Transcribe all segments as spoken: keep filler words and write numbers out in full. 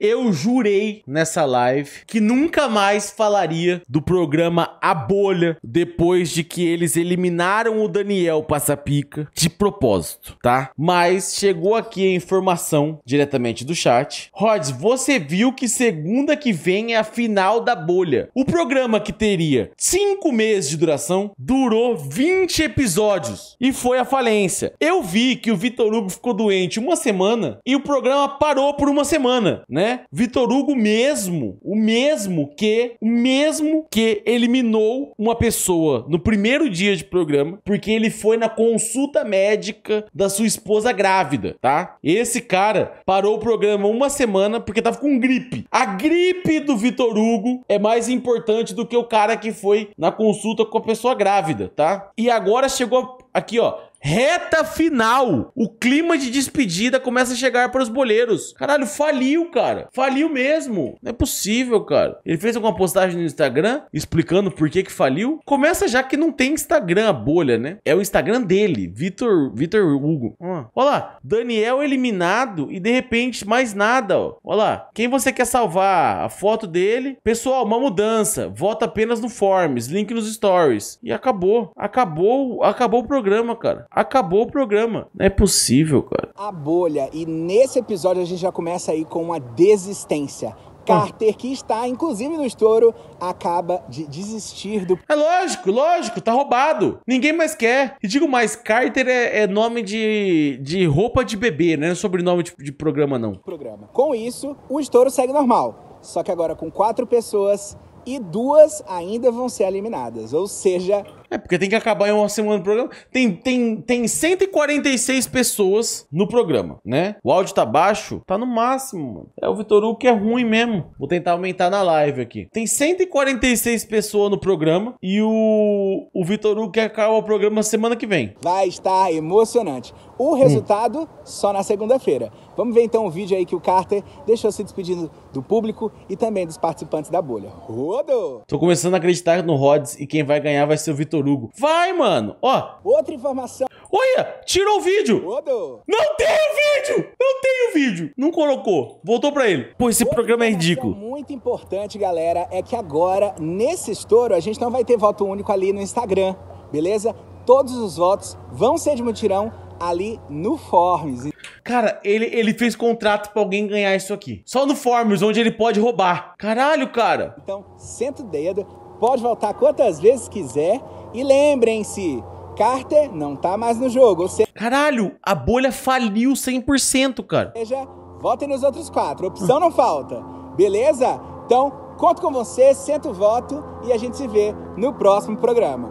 Eu jurei nessa live que nunca mais falaria do programa A Bolha depois de que eles eliminaram o Daniel Passapica de propósito, tá? Mas chegou aqui a informação diretamente do chat. Rods, você viu que segunda que vem é a final da Bolha. O programa que teria cinco meses de duração durou vinte episódios e foi a falência. Eu vi que o Victor Hugo ficou doente uma semana e o programa parou por uma semana, né? Victor Hugo mesmo, o mesmo que, o mesmo que eliminou uma pessoa no primeiro dia de programa, porque ele foi na consulta médica da sua esposa grávida, tá? Esse cara parou o programa uma semana porque tava com gripe. A gripe do Victor Hugo é mais importante do que o cara que foi na consulta com a pessoa grávida, tá? E agora chegou aqui, ó. Reta final. O clima de despedida começa a chegar para os boleiros. Caralho, faliu, cara. Faliu mesmo. Não é possível, cara. Ele fez alguma postagem no Instagram explicando por que que faliu. Começa já que não tem Instagram, a bolha, né? É o Instagram dele, Victor, Victor Hugo. Ah. Olha lá. Daniel eliminado e de repente mais nada, ó. Olha lá. Quem você quer salvar? A foto dele. Pessoal, uma mudança. Vota apenas no Forms. Link nos stories. E acabou. Acabou, acabou o programa, cara. Acabou o programa. Não é possível, cara. A bolha. E nesse episódio a gente já começa aí com uma desistência. Carter, que está, inclusive, no estouro, acaba de desistir do... É lógico, lógico, tá roubado. Ninguém mais quer. E digo mais, Carter é, é nome de, de roupa de bebê, né? Não é sobrenome de, de programa, não. Programa. Com isso, o estouro segue normal. Só que agora com quatro pessoas... E duas ainda vão ser eliminadas, ou seja... É, porque tem que acabar em uma semana do programa. Tem, tem, tem cento e quarenta e seis pessoas no programa, né? O áudio tá baixo, tá no máximo, mano. É o Victor Hugo que é ruim mesmo. Vou tentar aumentar na live aqui. Tem cento e quarenta e seis pessoas no programa e o, o Victor Hugo que acaba o programa semana que vem. Vai estar emocionante. O resultado hum. só na segunda-feira. Vamos ver então o vídeo aí que o Carter deixou se despedindo do público e também dos participantes da bolha. Rodo! Tô começando a acreditar no Rods e quem vai ganhar vai ser o Victor Hugo. Vai, mano! Ó! Outra informação. Olha! Tirou o vídeo! Rodo! Não tem o vídeo! Não tem o vídeo! Não colocou. Voltou pra ele. Pô, esse Outra programa é ridículo. Muito importante, galera, é que agora, nesse estouro, a gente não vai ter voto único ali no Instagram, beleza? Todos os votos vão ser de mutirão ali no Forms. Cara, ele, ele fez contrato pra alguém ganhar isso aqui. Só no Forms, onde ele pode roubar. Caralho, cara. Então, senta o dedo, pode voltar quantas vezes quiser. E lembrem-se, Carter não tá mais no jogo. Ou seja... Caralho, a bolha faliu cem por cento, cara. Ou seja, votem nos outros quatro, opção não falta. Beleza? Então, conto com você, senta o voto e a gente se vê no próximo programa.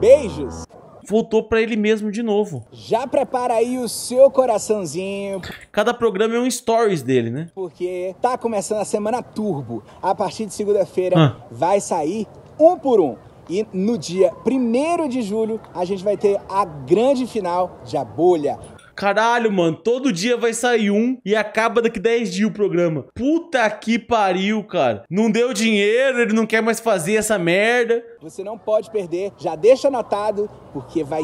Beijos! Voltou pra ele mesmo de novo. Já prepara aí o seu coraçãozinho. Cada programa é um stories dele, né? Porque tá começando a semana turbo. A partir de segunda-feira ah. vai sair um por um. E no dia primeiro de julho a gente vai ter a grande final de A Bolha. Caralho, mano, todo dia vai sair um e acaba daqui dez dias o programa. Puta que pariu, cara. Não deu dinheiro, ele não quer mais fazer essa merda. Você não pode perder, já deixa anotado, porque vai...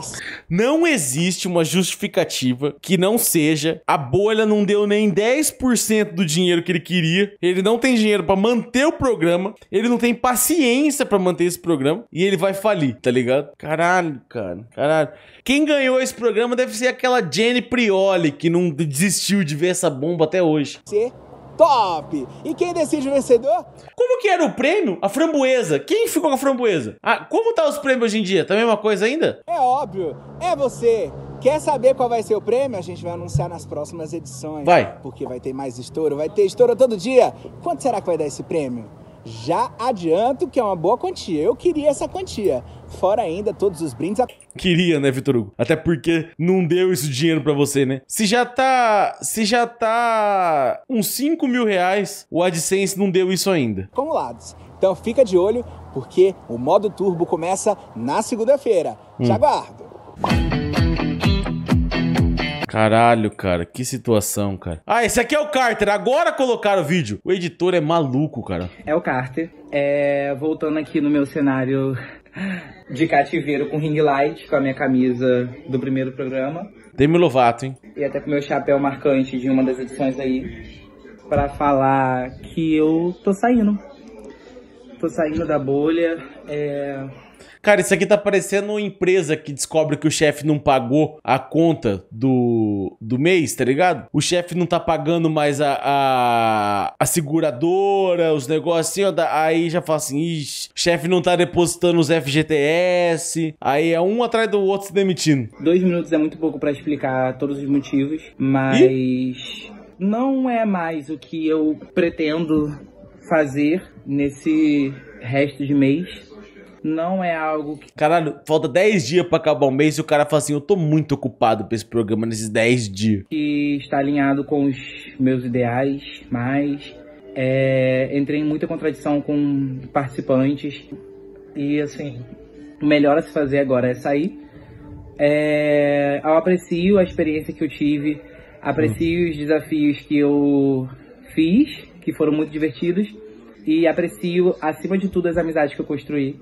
Não existe uma justificativa que não seja a bolha não deu nem dez por cento do dinheiro que ele queria, ele não tem dinheiro pra manter o programa, ele não tem paciência pra manter esse programa e ele vai falir, tá ligado? Caralho, cara, caralho. Quem ganhou esse programa deve ser aquela Jenny Prioli, que não desistiu de ver essa bomba até hoje. Você top! E quem decide o vencedor? Como que era o prêmio? A framboesa. Quem ficou com a framboesa? Ah, como tá os prêmios hoje em dia? Tá a mesma coisa ainda? É óbvio, é você. Quer saber qual vai ser o prêmio? A gente vai anunciar nas próximas edições. Vai. Porque vai ter mais estouro, vai ter estouro todo dia. Quanto será que vai dar esse prêmio? Já adianto que é uma boa quantia. Eu queria essa quantia. Fora ainda todos os brindes... A... Queria, né, Victor Hugo? Até porque não deu esse dinheiro pra você, né? Se já tá... Se já tá... Uns cinco mil reais, o AdSense não deu isso ainda. Acumulados. Então fica de olho, porque o modo turbo começa na segunda-feira. Hum. Te aguardo. Caralho, cara, que situação, cara. Ah, esse aqui é o Carter, agora colocaram o vídeo. O editor é maluco, cara. É o Carter, é, voltando aqui no meu cenário de cativeiro com ring light, com a minha camisa do primeiro programa. Demi Lovato, hein? E até com o meu chapéu marcante de uma das edições aí. pra falar que eu tô saindo. Tô saindo da bolha. É... Cara, isso aqui tá parecendo uma empresa que descobre que o chefe não pagou a conta do, do mês, tá ligado? O chefe não tá pagando mais a, a, a seguradora, os negócios assim, ó. Aí já fala assim, ixi, o chefe não tá depositando os F G T S. Aí é um atrás do outro se demitindo. Dois minutos é muito pouco pra explicar todos os motivos, mas... E? Não é mais o que eu pretendo fazer nesse resto de mês. Não é algo que... Caralho, falta dez dias pra acabar o mês e o cara fala assim, eu tô muito ocupado pra esse programa nesses dez dias. Que está alinhado com os meus ideais, mas é, entrei em muita contradição com participantes. E assim, o melhor a se fazer agora é sair. É, eu aprecio a experiência que eu tive, aprecio hum. os desafios que eu fiz, que foram muito divertidos. E aprecio, acima de tudo, as amizades que eu construí.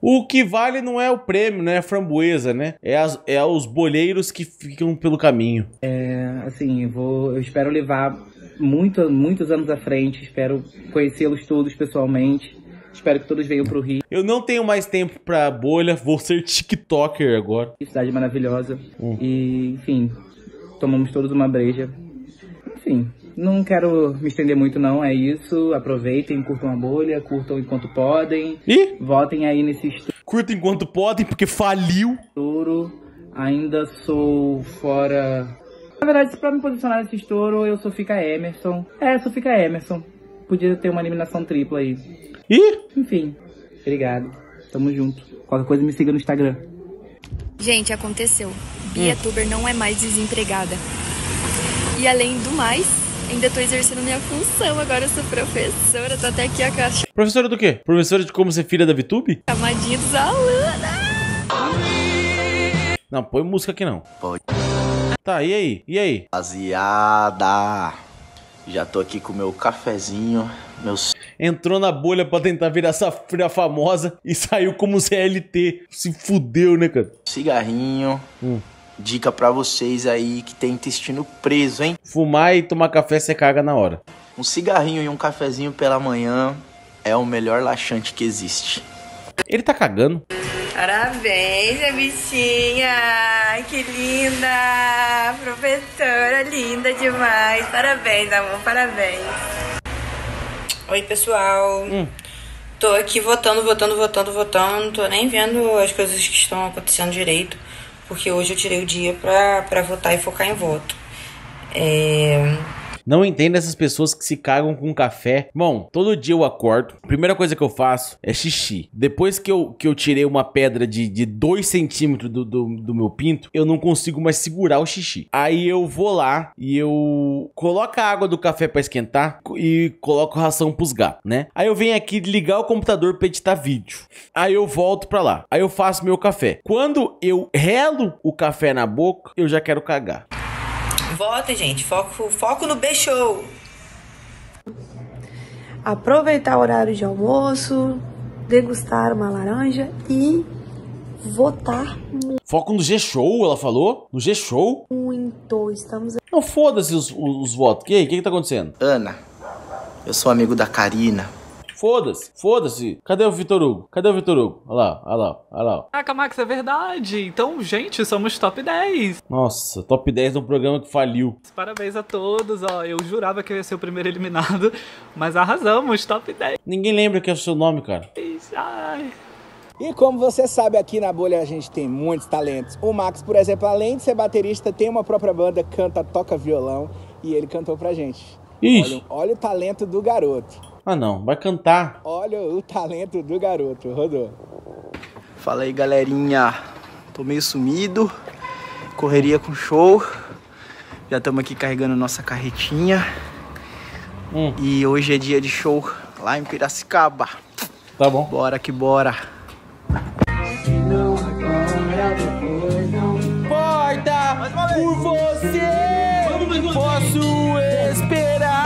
O que vale não é o prêmio, né? É a framboesa, né? É, as, é os boleiros que ficam pelo caminho. É, assim, vou, eu espero levar muito, muitos anos à frente. Espero conhecê-los todos pessoalmente. Espero que todos venham pro Rio. Eu não tenho mais tempo pra bolha. Vou ser tiktoker agora. Cidade maravilhosa. Hum. E, enfim, tomamos todos uma breja. Enfim, não quero me estender muito não, é isso. Aproveitem, curtam a bolha, curtam enquanto podem. E? Votem aí nesse estudo. Curtam enquanto podem, porque faliu. Estouro, ainda sou fora... Na verdade, pra me posicionar nesse estouro, eu sou fica Emerson. É, sou fica Emerson. Podia ter uma eliminação tripla aí. E? Enfim, obrigado. Tamo junto. Qualquer coisa me siga no Instagram. Gente, aconteceu. Bia hum. Tuber não é mais desempregada. E além do mais, ainda tô exercendo minha função, agora eu sou professora, tô até aqui a caixa. Professora do quê? Professora de como ser filha da Viih Tube? Camadinha dos alunos! Não, põe música aqui não. Pode. Tá, e aí? E aí? Rapaziada, já tô aqui com meu cafezinho, meus... Entrou na bolha pra tentar virar essa filha famosa e saiu como C L T. Se fudeu, né, cara? Cigarrinho... Hum. Dica pra vocês aí que tem intestino preso, hein? Fumar e tomar café, você caga na hora. Um cigarrinho e um cafezinho pela manhã é o melhor laxante que existe. Ele tá cagando. Parabéns, minha bichinha. Ai, que linda. Professora, linda demais. Parabéns, amor, parabéns. Oi, pessoal. Hum. Tô aqui votando, votando, votando, votando. Não tô nem vendo as coisas que estão acontecendo direito. Porque hoje eu tirei o dia pra, pra votar e focar em voto. É... Não entendo essas pessoas que se cagam com café. Bom, todo dia eu acordo. A primeira coisa que eu faço é xixi. Depois que eu, que eu tirei uma pedra de, de dois centímetros do, do, do meu pinto, eu não consigo mais segurar o xixi. Aí eu vou lá e eu coloco a água do café pra esquentar e coloco ração pros gatos, né? Aí eu venho aqui ligar o computador pra editar vídeo. Aí eu volto pra lá. Aí eu faço meu café. Quando eu relo o café na boca, eu já quero cagar. Votem, gente. Foco, foco no B-Show. Aproveitar o horário de almoço, degustar uma laranja e votar muito. Foco no G-Show, ela falou? No G-Show? Muito. Estamos... Não, foda-se os, os, os votos. O que, que que tá acontecendo? Ana, eu sou amigo da Karina. Foda-se, foda-se. Cadê o Victor Hugo? Cadê o Victor Hugo? Olha lá, olha lá, olha lá. Caraca, Max, é verdade. Então, gente, somos top dez. Nossa, top dez no programa que faliu. Parabéns a todos, ó. Eu jurava que eu ia ser o primeiro eliminado, mas arrasamos, top dez. Ninguém lembra que é o seu nome, cara. Ai... E como você sabe, aqui na bolha a gente tem muitos talentos. O Max, por exemplo, além de ser baterista, tem uma própria banda, canta, toca violão, e ele cantou pra gente. Ixi. Olha, olha o talento do garoto. Ah não, vai cantar. Olha o talento do garoto, rodou. Fala aí, galerinha. Tô meio sumido. Correria com show. Já estamos aqui carregando nossa carretinha. Hum. E hoje é dia de show lá em Piracicaba. Tá bom. Bora que bora. Se não agora, depois não importa por você. Posso esperar.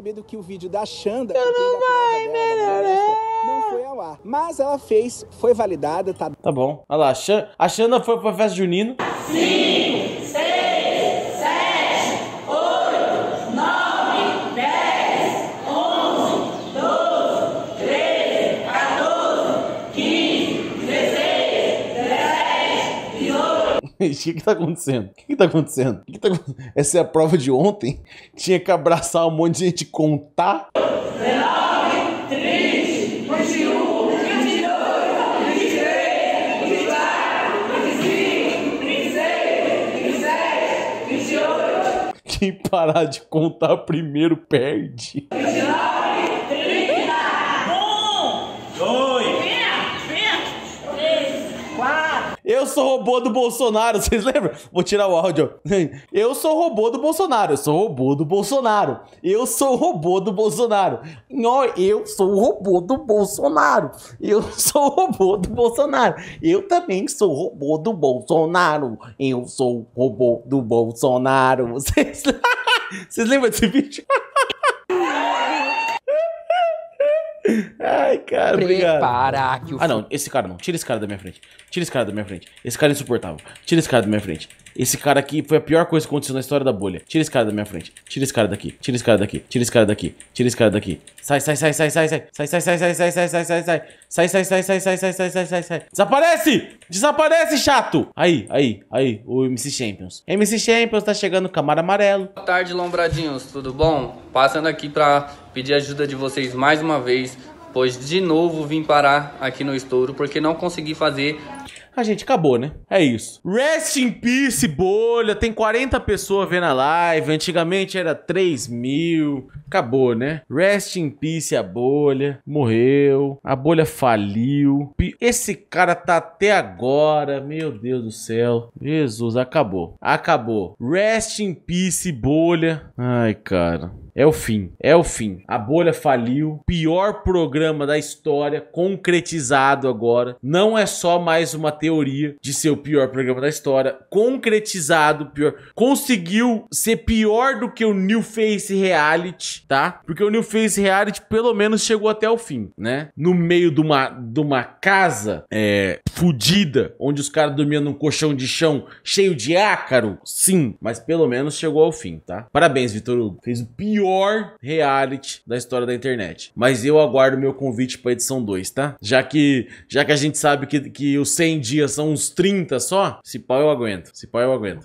percebido que o vídeo da Xanda, que não vai melhorar, não foi ao ar. Mas ela fez, foi validada, tá? Tá bom. Olha lá, a Xanda foi pra festa junina. Sim! O que que tá acontecendo? O que que tá acontecendo? Que que tá... Essa é a prova de ontem? Tinha que abraçar um monte de gente e contar? Quem parar de contar primeiro perde. Eu sou robô do Bolsonaro, vocês lembram? Vou tirar o áudio. Eu sou robô do Bolsonaro, eu sou robô do Bolsonaro. Eu sou robô do Bolsonaro. Não, eu sou robô do Bolsonaro. Eu sou robô do Bolsonaro. Eu também sou robô do Bolsonaro. Eu sou robô do Bolsonaro. Vocês, vocês lembram desse vídeo? Ai, cara, obrigado. Prepara que o... Ah, não, esse cara não. Tira esse cara da minha frente. Tira esse cara da minha frente. Esse cara é insuportável. Tira esse cara da minha frente. Esse cara aqui foi a pior coisa que aconteceu na história da bolha. Tira esse cara da minha frente. Tira esse cara daqui. Tira esse cara daqui. Tira esse cara daqui. Tira esse cara daqui. Sai, sai, sai, sai, sai, sai. Sai, sai, sai, sai, sai, sai, sai, sai, sai. Sai, sai, sai, sai, sai, sai, sai, sai, sai, sai. Desaparece! Desaparece, chato! Aí, aí, aí. O M C Champions. M C Champions tá chegando, camaro amarelo. Boa tarde, lombradinhos. Tudo bom? Passando aqui pra pedir ajuda de vocês mais uma vez, pois de novo vim parar aqui no estouro porque não consegui fazer. Ah, gente, acabou, né? É isso. Rest in peace, bolha. Tem quarenta pessoas vendo a live. Antigamente era três mil. Acabou, né? Rest in peace, a bolha. Morreu. A bolha faliu. Esse cara tá até agora. Meu Deus do céu. Jesus, acabou. Acabou. Rest in peace, bolha. Ai, cara. É o fim, é o fim. A bolha faliu. Pior programa da história, concretizado agora. Não é só mais uma teoria de ser o pior programa da história. Concretizado, pior. Conseguiu ser pior do que o New Face Reality, tá? Porque o New Face Reality, pelo menos, chegou até o fim, né? No meio de uma, de uma casa é, fodida, onde os caras dormiam num colchão de chão cheio de ácaro. Sim, mas pelo menos chegou ao fim, tá? Parabéns, Victor Hugo. Fez o pior pior reality da história da internet. Mas eu aguardo meu convite pra edição dois, tá? Já que, já que a gente sabe que, que os cem dias são uns trinta só, se pá eu aguento, se pá eu aguento.